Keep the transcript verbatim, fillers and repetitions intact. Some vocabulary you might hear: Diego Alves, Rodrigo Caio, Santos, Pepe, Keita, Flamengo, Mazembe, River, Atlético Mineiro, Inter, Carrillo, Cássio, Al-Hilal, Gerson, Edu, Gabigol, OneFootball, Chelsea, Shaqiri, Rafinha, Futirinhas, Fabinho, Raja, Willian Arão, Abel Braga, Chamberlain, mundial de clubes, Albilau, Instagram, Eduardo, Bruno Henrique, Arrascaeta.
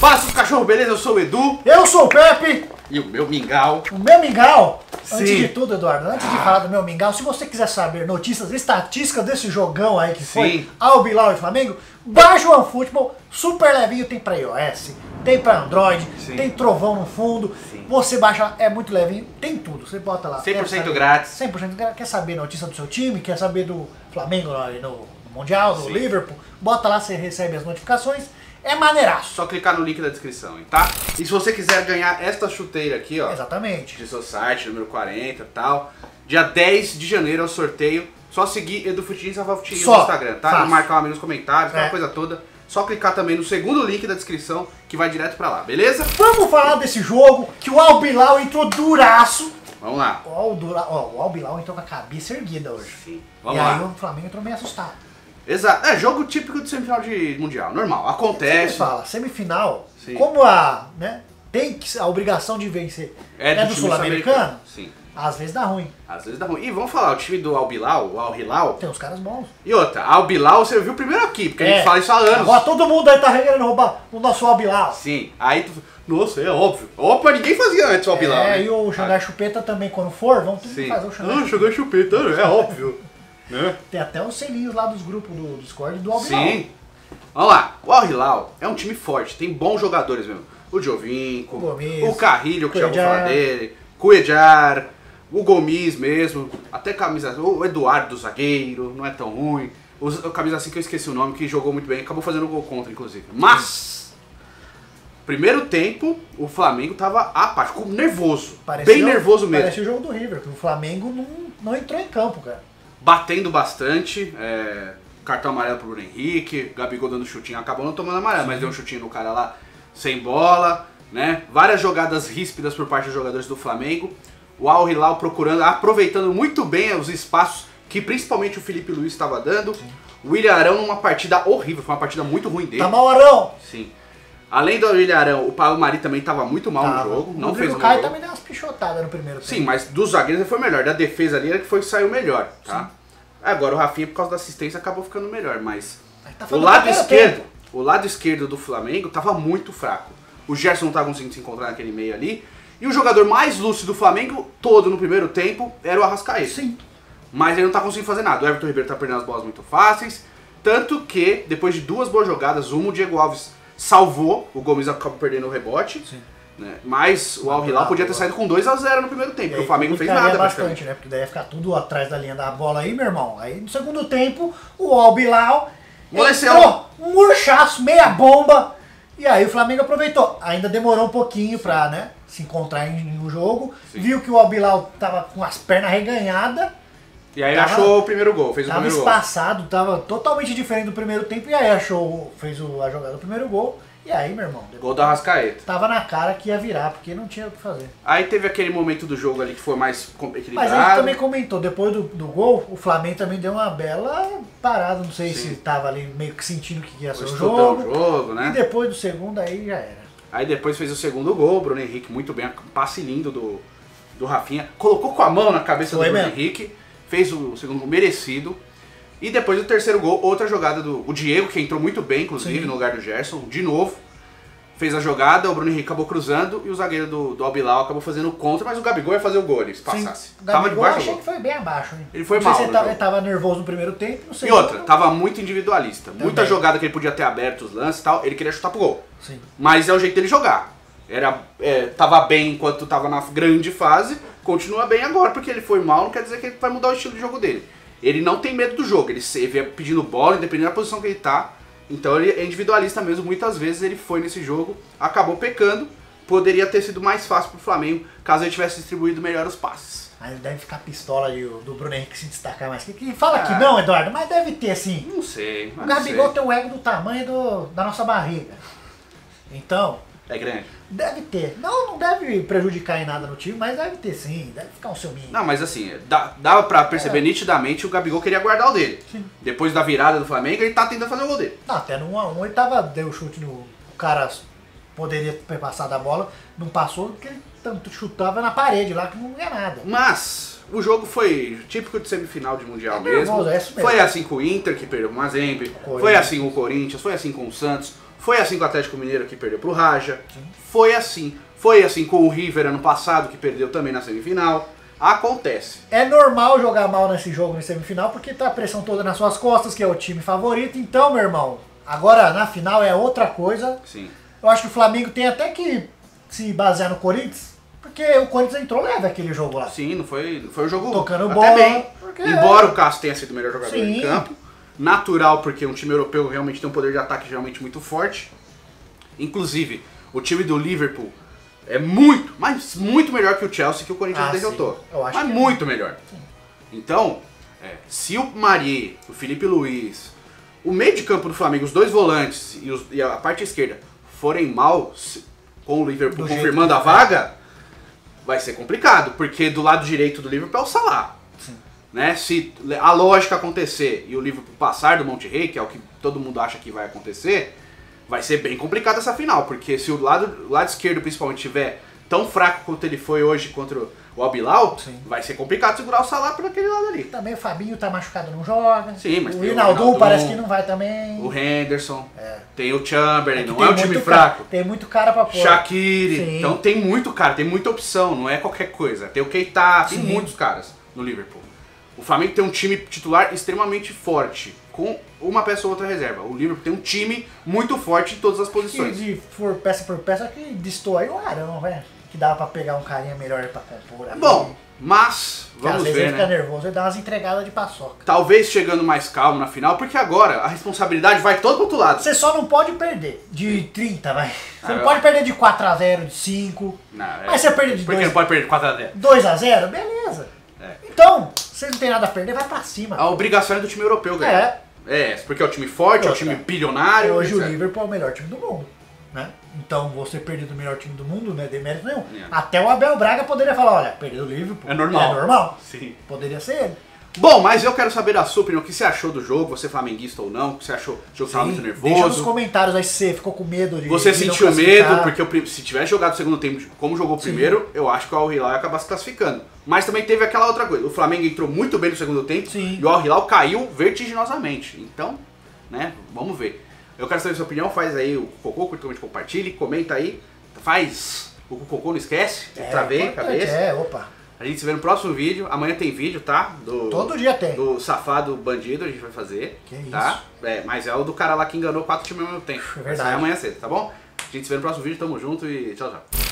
Passa os cachorros, beleza? Eu sou o Edu. Eu sou o Pepe. E o meu mingau. O meu mingau? Sim. Antes de tudo, Eduardo, antes de falar do meu mingau, se você quiser saber notícias estatísticas desse jogão aí que foi Sim. Albilau e Flamengo, baixa o OneFootball, super levinho, tem pra iOS, tem pra Android, Sim. tem trovão no fundo, Sim. você baixa lá, é muito levinho, tem tudo, você bota lá. cem por cento saber, grátis. cem por cento grátis, quer saber notícia do seu time, quer saber do Flamengo ali no, no Mundial, do Liverpool, bota lá, você recebe as notificações. É maneiraço. Só clicar no link da descrição, hein, tá? E se você quiser ganhar esta chuteira aqui, ó. Exatamente. De seu site, número quarenta e tal. Dia dez de janeiro é o sorteio. Só seguir Edu Futirinhas no Instagram, tá? Fácil. E marcar lá nos comentários, aquela é. coisa toda. Só clicar também no segundo link da descrição, que vai direto pra lá, beleza? Vamos falar desse jogo, que o Albilau entrou duraço. Vamos lá. Ó, o, dura... ó, o Albilau entrou com a cabeça erguida hoje. Sim. Vamos e lá. E aí o Flamengo entrou meio assustado. Exato, é jogo típico de semifinal de mundial, normal, acontece. Você fala, semifinal, Sim. como a, né, tem a obrigação de vencer é do, é do sul-americano, às vezes dá ruim. Às vezes dá ruim. E vamos falar, o time do Albilau, o Al-Hilal. Tem uns caras bons. E outra, Albilau você viu primeiro aqui, porque é. a gente fala isso há anos. Agora todo mundo aí tá querendo roubar o nosso Albilau. Sim, aí tu... Nossa, é óbvio. Opa, ninguém fazia antes o Albilau. É, né? E o jogar ah. chupeta também, quando for, vamos tudo fazer o jogar ah, chupeta. Jogar chupeta, é óbvio. É. Tem até os selinhos lá dos grupos do Discord do Albilau. Sim. Vamos lá. O Al-Hilal é um time forte, tem bons jogadores mesmo. O Giovinco, o, Gomis, o Carrillo, que já vou falar dele, Cuejar, o Gomis mesmo, até camisa, o Eduardo, zagueiro, não é tão ruim. O camisa assim que eu esqueci o nome, que jogou muito bem, acabou fazendo gol contra, inclusive. Mas, primeiro tempo, o Flamengo tava apático, nervoso, parecia, bem nervoso mesmo. Parece o jogo do River, que o Flamengo não, não entrou em campo, cara. Batendo bastante, é, cartão amarelo pro Bruno Henrique, Gabigol dando chutinho, acabou não tomando amarelo, Sim. mas deu um chutinho no cara lá sem bola, né? Várias jogadas ríspidas por parte dos jogadores do Flamengo. O Al-Hilal procurando, aproveitando muito bem os espaços que principalmente o Filipe Luís estava dando. Sim. O Willian Arão numa partida horrível, foi uma partida muito ruim dele. Tá mal, Arão! Sim. Além do Willian Arão, o Pablo Marí também estava muito mal tava. no jogo. O não Rodrigo fez Caio também deu umas pichotadas no primeiro tempo. Sim, mas dos zagueiros ele foi melhor. Da defesa ali ele foi que saiu melhor, tá? Sim. Agora o Rafinha, por causa da assistência, acabou ficando melhor, mas tá o lado esquerdo, tempo. o lado esquerdo do Flamengo tava muito fraco. O Gerson não tava conseguindo se encontrar naquele meio ali. E o jogador mais lúcido do Flamengo todo no primeiro tempo era o Arrascaeta. Sim. Mas ele não tá conseguindo fazer nada. O Everton Ribeiro tá perdendo as bolas muito fáceis. Tanto que, depois de duas boas jogadas, uma o Diego Alves salvou, o Gomes acabou perdendo o rebote, Sim. né? Mas o Al-Hilal podia ter saído com dois a zero no primeiro tempo, porque o Flamengo não fez nada. Bastante, né? Porque daí ia ficar tudo atrás da linha da bola aí, meu irmão. Aí no segundo tempo, o Al-Hilal entrou um urchaço, meia bomba, e aí o Flamengo aproveitou. Ainda demorou um pouquinho pra, né, se encontrar em, em um jogo, Sim. viu que o Al-Hilal tava com as pernas reganhadas, e aí tava, achou o primeiro gol, fez o primeiro gol. Tava espaçado, tava totalmente diferente do primeiro tempo, e aí achou, fez o, a jogada do primeiro gol. E aí, meu irmão, gol da Arrascaeta. Tava na cara que ia virar, porque não tinha o que fazer. Aí teve aquele momento do jogo ali que foi mais equilibrado. Mas a gente também comentou, depois do, do gol, o Flamengo também deu uma bela parada. Não sei Sim. se tava ali meio que sentindo que ia ser o jogo. o jogo, né? E depois do segundo aí já era. Aí depois fez o segundo gol, o Bruno Henrique muito bem, um passe lindo do, do Rafinha. Colocou com a mão na cabeça foi do Bruno mesmo. Henrique, fez o segundo gol merecido. E depois do terceiro gol, outra jogada do o Diego, que entrou muito bem, inclusive, Sim. no lugar do Gerson, de novo. Fez a jogada, o Bruno Henrique acabou cruzando e o zagueiro do, do Albilau acabou fazendo o contra, mas o Gabigol ia fazer o gol, ele se passasse. O Gabigol eu achei que foi bem abaixo, né? Ele foi mal. Não sei se ele tava, ele tava nervoso no primeiro tempo, não sei. E outra, tava muito individualista. Também. Muita jogada que ele podia ter aberto os lances e tal, ele queria chutar pro gol. Sim. Mas é o jeito dele jogar. Era, é, tava bem enquanto tava na grande fase, continua bem agora, porque ele foi mal, não quer dizer que ele vai mudar o estilo de jogo dele. Ele não tem medo do jogo, ele vem pedindo bola, independente da posição que ele tá. Então ele é individualista mesmo, muitas vezes ele foi nesse jogo, acabou pecando. Poderia ter sido mais fácil pro Flamengo, caso ele tivesse distribuído melhor os passes. Mas ele deve ficar pistola ali, do Bruno Henrique se destacar mais. Que fala ah, que não, Eduardo, mas deve ter sim. Não sei. O Gabigol tem o ego do tamanho do, da nossa barriga. Então... É grande. Deve ter. Não, não deve prejudicar em nada no time, mas deve ter sim. Deve ficar um ciúminho. Não, mas assim, dá, dava pra perceber é. nitidamente o Gabigol queria guardar o dele. Sim. Depois da virada do Flamengo, ele tá tentando fazer o gol dele. Não, até no um a um ele tava, deu o chute no... O cara poderia ter passado a bola, não passou, porque ele tanto chutava na parede lá que não ia nada. Mas o jogo foi típico de semifinal de Mundial é mesmo. Nervoso, é isso mesmo. Foi assim com o Inter, que perdeu o Mazembe. Foi assim com o Corinthians, foi assim com o Santos. Foi assim com o Atlético Mineiro, que perdeu pro Raja. Sim. Foi assim. Foi assim com o River ano passado, que perdeu também na semifinal. Acontece. É normal jogar mal nesse jogo, na semifinal, porque tá a pressão toda nas suas costas, que é o time favorito. Então, meu irmão, agora na final é outra coisa. Sim. Eu acho que o Flamengo tem até que se basear no Corinthians, porque o Corinthians entrou leve aquele jogo lá. Sim, não foi, não foi um jogo tocando até bola, bem. Porque... Embora o Cássio tenha sido o melhor jogador Sim. em campo. Natural, porque um time europeu realmente tem um poder de ataque realmente muito forte. Inclusive, o time do Liverpool é muito, mas muito melhor que o Chelsea, que o Corinthians ah, derrotou. Mas muito é. melhor. Sim. Então, é, se o Marí, o Filipe Luís, o meio de campo do Flamengo, os dois volantes e, os, e a parte esquerda forem mal, se, com o Liverpool do confirmando a vaga, é. vai ser complicado. Porque do lado direito do Liverpool é o Salah. Sim. Né? Se a lógica acontecer e o Liverpool passar do Monte Rei, que é o que todo mundo acha que vai acontecer, vai ser bem complicada essa final, porque se o lado, o lado esquerdo principalmente estiver tão fraco quanto ele foi hoje contra o Albilau, Sim. vai ser complicado segurar o Salah por aquele lado ali. Também o Fabinho tá machucado, não joga. Sim, mas o Rinaldo parece que não vai também. O Henderson, é. tem o Chamberlain, é não é um time fraco. Cara, tem muito cara pra pôr. Shaqiri, Sim. então tem muito cara, tem muita opção, não é qualquer coisa. Tem o Keita, Sim. tem muitos caras no Liverpool. O Flamengo tem um time titular extremamente forte, com uma peça ou outra reserva. O Liverpool tem um time muito forte em todas as posições. E por peça por peça, acho que destoa aí o Arão, velho. Que dava pra pegar um carinha melhor pra compor. Ali. Bom, mas vamos ver, né? Às vezes ele fica nervoso e dá umas entregadas de paçoca. Talvez chegando mais calmo na final, porque agora a responsabilidade vai todo pro outro lado. Você só não pode perder de trinta, vai. Você ah, não eu... pode perder de quatro a zero, de cinco. Não, é... Mas você perde de dois a zero. Por que não pode perder de quatro a zero? dois a zero? Beleza. É. Então... Vocês não tem nada a perder, vai pra cima. A obrigação é do time europeu, galera. É. É, porque é o time forte, é o time bilionário. Hoje o Liverpool é o melhor time do mundo, né? Então você perder do melhor time do mundo, né? Demérito nenhum. É. Até o Abel Braga poderia falar, olha, perder o Liverpool. É normal. É normal. Sim. Poderia ser ele. Bom, mas eu quero saber da sua opinião, o que você achou do jogo, você flamenguista ou não, o que você achou do jogo, você muito nervoso. Deixa nos comentários aí se você ficou com medo de... Você sentiu medo, porque eu, se tivesse jogado o segundo tempo como jogou o primeiro, Sim. eu acho que o Al-Hilal ia acabar se classificando. Mas também teve aquela outra coisa, o Flamengo entrou muito bem no segundo tempo Sim. e o Al-Hilal caiu vertiginosamente. Então, né, vamos ver. Eu quero saber a sua opinião, faz aí o cocô, curta, comente, compartilhe, comenta aí, faz o cocô, não esquece, é, travei a cabeça. É, opa. A gente se vê no próximo vídeo. Amanhã tem vídeo, tá? Do, Todo dia tem. Do safado bandido, a gente vai fazer. Que tá? Isso? É, mas é o do cara lá que enganou quatro times ao mesmo tempo. É verdade. Vai sair amanhã cedo, tá bom? A gente se vê no próximo vídeo, tamo junto e tchau, tchau.